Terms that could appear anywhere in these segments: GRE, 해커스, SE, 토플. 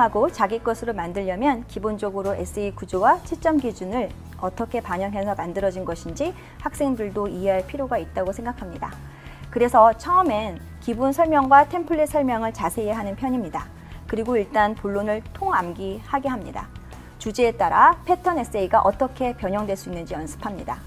적용하고 자기 것으로 만들려면 기본적으로 SE 구조와 채점 기준을 어떻게 반영해서 만들어진 것인지 학생들도 이해할 필요가 있다고 생각합니다. 그래서 처음엔 기본 설명과 템플릿 설명을 자세히 하는 편입니다. 그리고 일단 본론을 통암기하게 합니다. 주제에 따라 패턴 에세이가 어떻게 변형될 수 있는지 연습합니다.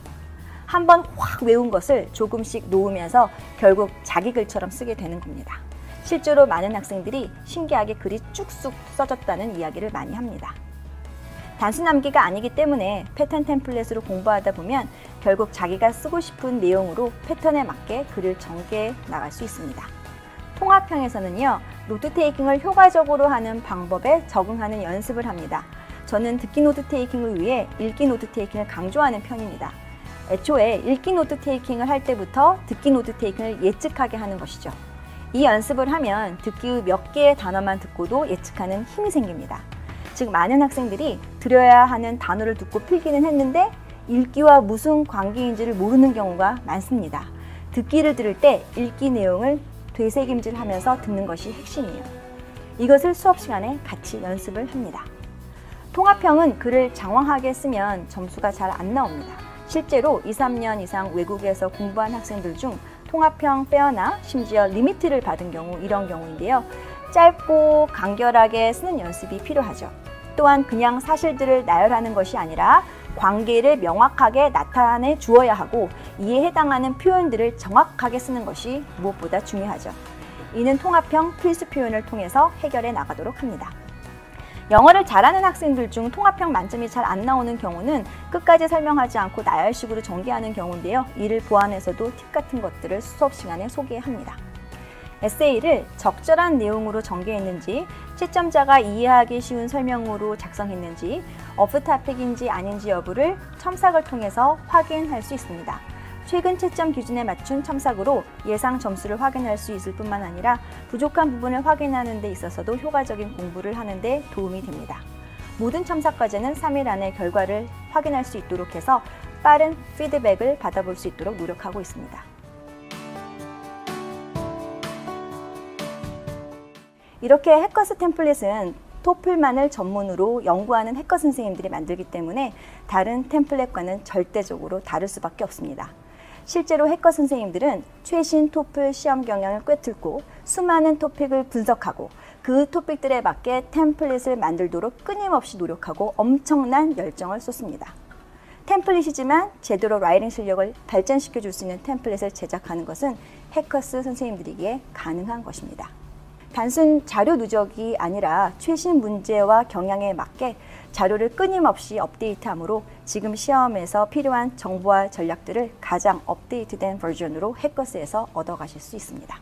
한번 확 외운 것을 조금씩 놓으면서 결국 자기 글처럼 쓰게 되는 겁니다. 실제로 많은 학생들이 신기하게 글이 쭉쭉 써졌다는 이야기를 많이 합니다. 단순 암기가 아니기 때문에 패턴 템플릿으로 공부하다 보면 결국 자기가 쓰고 싶은 내용으로 패턴에 맞게 글을 전개해 나갈 수 있습니다. 통합형에서는요, 노트 테이킹을 효과적으로 하는 방법에 적응하는 연습을 합니다. 저는 듣기 노트 테이킹을 위해 읽기 노트 테이킹을 강조하는 편입니다. 애초에 읽기 노트 테이킹을 할 때부터 듣기 노트 테이킹을 예측하게 하는 것이죠. 이 연습을 하면 듣기 몇 개의 단어만 듣고도 예측하는 힘이 생깁니다. 즉, 많은 학생들이 들어야 하는 단어를 듣고 필기는 했는데 읽기와 무슨 관계인지를 모르는 경우가 많습니다. 듣기를 들을 때 읽기 내용을 되새김질하면서 듣는 것이 핵심이에요. 이것을 수업 시간에 같이 연습을 합니다. 통합형은 글을 장황하게 쓰면 점수가 잘 안 나옵니다. 실제로 2, 3년 이상 외국에서 공부한 학생들 중 통합형 페어나 심지어 리미트를 받은 경우 이런 경우인데요. 짧고 간결하게 쓰는 연습이 필요하죠. 또한 그냥 사실들을 나열하는 것이 아니라 관계를 명확하게 나타내 주어야 하고 이에 해당하는 표현들을 정확하게 쓰는 것이 무엇보다 중요하죠. 이는 통합형 필수 표현을 통해서 해결해 나가도록 합니다. 영어를 잘하는 학생들 중 통합형 만점이 잘 안 나오는 경우는 끝까지 설명하지 않고 나열식으로 전개하는 경우인데요. 이를 보완해서도 팁 같은 것들을 수업 시간에 소개합니다. 에세이를 적절한 내용으로 전개했는지, 채점자가 이해하기 쉬운 설명으로 작성했는지, 오프토픽인지 아닌지 여부를 첨삭을 통해서 확인할 수 있습니다. 최근 채점 기준에 맞춘 첨삭으로 예상 점수를 확인할 수 있을 뿐만 아니라 부족한 부분을 확인하는 데 있어서도 효과적인 공부를 하는 데 도움이 됩니다. 모든 첨삭 과제는 3일 안에 결과를 확인할 수 있도록 해서 빠른 피드백을 받아볼 수 있도록 노력하고 있습니다. 이렇게 해커스 템플릿은 토플만을 전문으로 연구하는 해커 선생님들이 만들기 때문에 다른 템플릿과는 절대적으로 다를 수밖에 없습니다. 실제로 해커 선생님들은 최신 토플 시험 경향을 꿰뚫고 수많은 토픽을 분석하고 그 토픽들에 맞게 템플릿을 만들도록 끊임없이 노력하고 엄청난 열정을 쏟습니다. 템플릿이지만 제대로 라이팅 실력을 발전시켜 줄 수 있는 템플릿을 제작하는 것은 해커스 선생님들이기에 가능한 것입니다. 단순 자료 누적이 아니라 최신 문제와 경향에 맞게 자료를 끊임없이 업데이트함으로 지금 시험에서 필요한 정보와 전략들을 가장 업데이트된 버전으로 해커스에서 얻어가실 수 있습니다.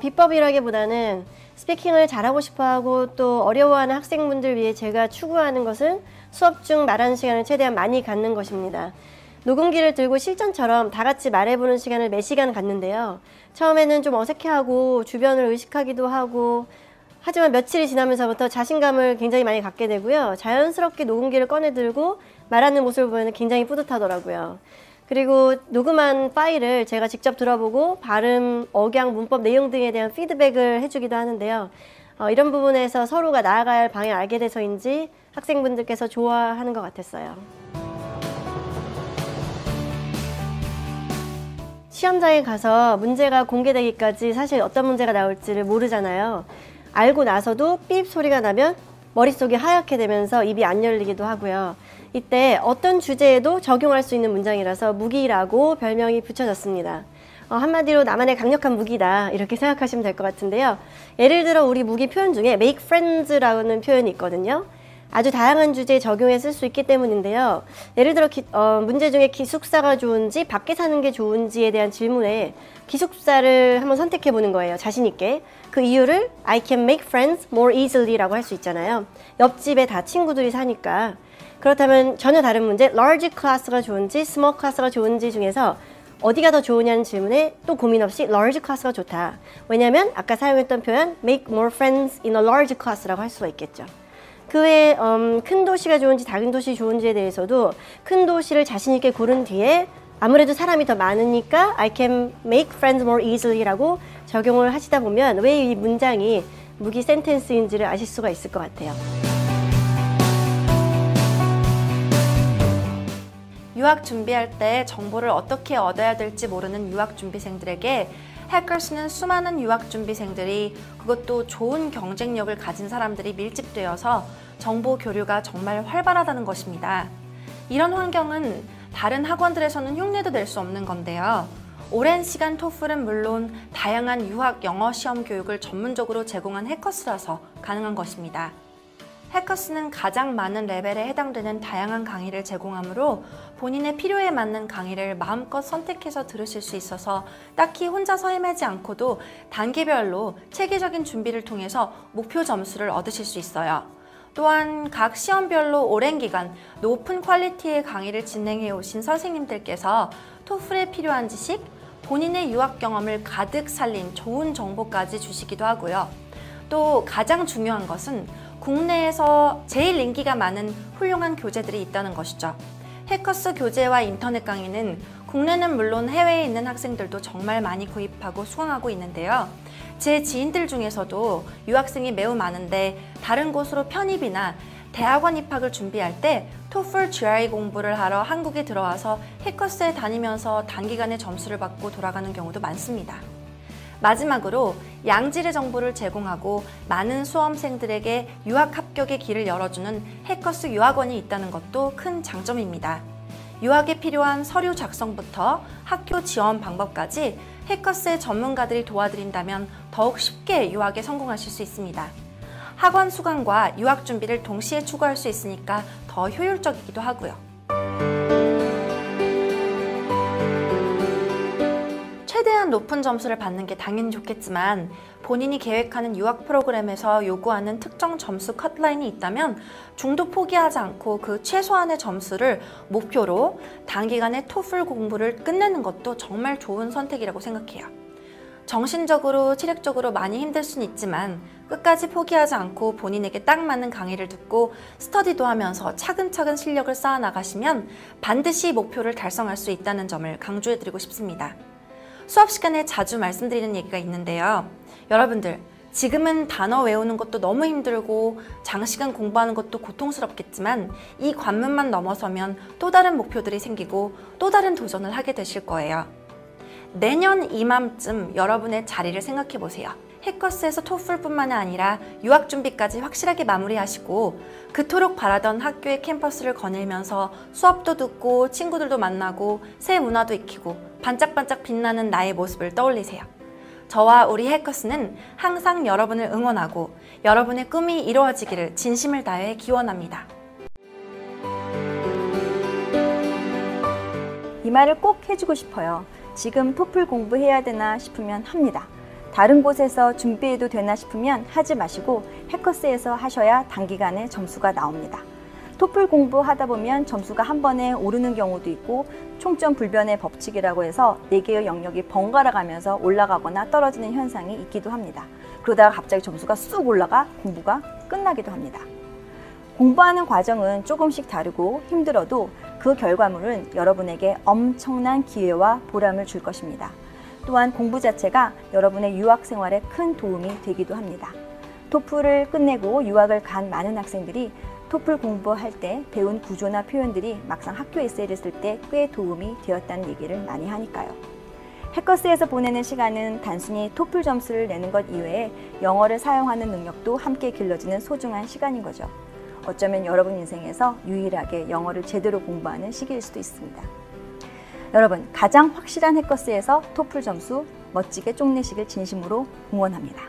비법이라기보다는 스피킹을 잘하고 싶어하고 또 어려워하는 학생분들 위해 제가 추구하는 것은 수업 중 말하는 시간을 최대한 많이 갖는 것입니다. 녹음기를 들고 실전처럼 다 같이 말해보는 시간을 몇 시간 갖는데요. 처음에는 좀 어색해하고 주변을 의식하기도 하고 하지만 며칠이 지나면서부터 자신감을 굉장히 많이 갖게 되고요. 자연스럽게 녹음기를 꺼내 들고 말하는 모습을 보면 굉장히 뿌듯하더라고요. 그리고 녹음한 파일을 제가 직접 들어보고 발음, 억양, 문법, 내용 등에 대한 피드백을 해주기도 하는데요. 이런 부분에서 서로가 나아갈 방향을 알게 돼서인지 학생분들께서 좋아하는 것 같았어요. 시험장에 가서 문제가 공개되기까지 사실 어떤 문제가 나올지를 모르잖아요. 알고 나서도 삐입 소리가 나면 머릿속이 하얗게 되면서 입이 안 열리기도 하고요. 이때 어떤 주제에도 적용할 수 있는 문장이라서 무기라고 별명이 붙여졌습니다. 한마디로 나만의 강력한 무기다 이렇게 생각하시면 될 것 같은데요. 예를 들어 우리 무기 표현 중에 make friends라는 표현이 있거든요. 아주 다양한 주제에 적용해 쓸 수 있기 때문인데요. 예를 들어 문제 중에 기숙사가 좋은지 밖에 사는 게 좋은지에 대한 질문에 기숙사를 한번 선택해 보는 거예요. 자신 있게. 그 이유를 I can make friends more easily라고 할 수 있잖아요. 옆집에 다 친구들이 사니까. 그렇다면 전혀 다른 문제 large class가 좋은지 small class가 좋은지 중에서 어디가 더 좋으냐는 질문에 또 고민 없이 large class가 좋다. 왜냐면 아까 사용했던 표현 make more friends in a large class라고 할 수가 있겠죠. 그 외에 큰 도시가 좋은지 작은 도시 좋은지에 대해서도 큰 도시를 자신 있게 고른 뒤에 아무래도 사람이 더 많으니까 I can make friends more easily라고 적용을 하시다 보면 왜 이 문장이 무기 센텐스인지를 아실 수가 있을 것 같아요. 유학 준비할 때 정보를 어떻게 얻어야 될지 모르는 유학 준비생들에게 해커스는 수많은 유학 준비생들이, 그것도 좋은 경쟁력을 가진 사람들이 밀집되어서 정보 교류가 정말 활발하다는 것입니다. 이런 환경은 다른 학원들에서는 흉내도 낼 수 없는 건데요. 오랜 시간 토플은 물론 다양한 유학 영어 시험 교육을 전문적으로 제공한 해커스라서 가능한 것입니다. 해커스는 가장 많은 레벨에 해당되는 다양한 강의를 제공하므로 본인의 필요에 맞는 강의를 마음껏 선택해서 들으실 수 있어서 딱히 혼자서 헤매지 않고도 단계별로 체계적인 준비를 통해서 목표 점수를 얻으실 수 있어요. 또한 각 시험별로 오랜 기간 높은 퀄리티의 강의를 진행해 오신 선생님들께서 토플에 필요한 지식, 본인의 유학 경험을 가득 살린 좋은 정보까지 주시기도 하고요. 또 가장 중요한 것은 국내에서 제일 인기가 많은 훌륭한 교재들이 있다는 것이죠. 해커스 교재와 인터넷 강의는 국내는 물론 해외에 있는 학생들도 정말 많이 구입하고 수강하고 있는데요. 제 지인들 중에서도 유학생이 매우 많은데 다른 곳으로 편입이나 대학원 입학을 준비할 때 토플 GRE 공부를 하러 한국에 들어와서 해커스에 다니면서 단기간에 점수를 받고 돌아가는 경우도 많습니다. 마지막으로 양질의 정보를 제공하고 많은 수험생들에게 유학 합격의 길을 열어주는 해커스 유학원이 있다는 것도 큰 장점입니다. 유학에 필요한 서류 작성부터 학교 지원 방법까지 해커스의 전문가들이 도와드린다면 더욱 쉽게 유학에 성공하실 수 있습니다. 학원 수강과 유학 준비를 동시에 추구할 수 있으니까 더 효율적이기도 하고요. 최대한 높은 점수를 받는 게 당연히 좋겠지만 본인이 계획하는 유학 프로그램에서 요구하는 특정 점수 컷라인이 있다면 중도 포기하지 않고 그 최소한의 점수를 목표로 단기간에 토플 공부를 끝내는 것도 정말 좋은 선택이라고 생각해요. 정신적으로, 체력적으로 많이 힘들 수는 있지만 끝까지 포기하지 않고 본인에게 딱 맞는 강의를 듣고 스터디도 하면서 차근차근 실력을 쌓아 나가시면 반드시 목표를 달성할 수 있다는 점을 강조해드리고 싶습니다. 수업 시간에 자주 말씀드리는 얘기가 있는데요. 여러분들, 지금은 단어 외우는 것도 너무 힘들고 장시간 공부하는 것도 고통스럽겠지만 이 관문만 넘어서면 또 다른 목표들이 생기고 또 다른 도전을 하게 되실 거예요. 내년 이맘쯤 여러분의 자리를 생각해 보세요. 해커스에서 토플뿐만 아니라 유학 준비까지 확실하게 마무리하시고 그토록 바라던 학교의 캠퍼스를 거닐면서 수업도 듣고 친구들도 만나고 새 문화도 익히고 반짝반짝 빛나는 나의 모습을 떠올리세요. 저와 우리 해커스는 항상 여러분을 응원하고 여러분의 꿈이 이루어지기를 진심을 다해 기원합니다. 이 말을 꼭 해주고 싶어요. 지금 토플 공부해야 되나 싶으면 합니다. 다른 곳에서 준비해도 되나 싶으면 하지 마시고 해커스에서 하셔야 단기간에 점수가 나옵니다. 토플 공부하다 보면 점수가 한 번에 오르는 경우도 있고 총점 불변의 법칙이라고 해서 4개의 영역이 번갈아 가면서 올라가거나 떨어지는 현상이 있기도 합니다. 그러다가 갑자기 점수가 쑥 올라가 공부가 끝나기도 합니다. 공부하는 과정은 조금씩 다르고 힘들어도 그 결과물은 여러분에게 엄청난 기회와 보람을 줄 것입니다. 또한 공부 자체가 여러분의 유학 생활에 큰 도움이 되기도 합니다. 토플을 끝내고 유학을 간 많은 학생들이 토플 공부할 때 배운 구조나 표현들이 막상 학교 에세이를 쓸 때 꽤 도움이 되었다는 얘기를 많이 하니까요. 해커스에서 보내는 시간은 단순히 토플 점수를 내는 것 이외에 영어를 사용하는 능력도 함께 길러지는 소중한 시간인 거죠. 어쩌면 여러분 인생에서 유일하게 영어를 제대로 공부하는 시기일 수도 있습니다. 여러분, 가장 확실한 해커스에서 토플 점수 멋지게 쪽내시길 진심으로 응원합니다.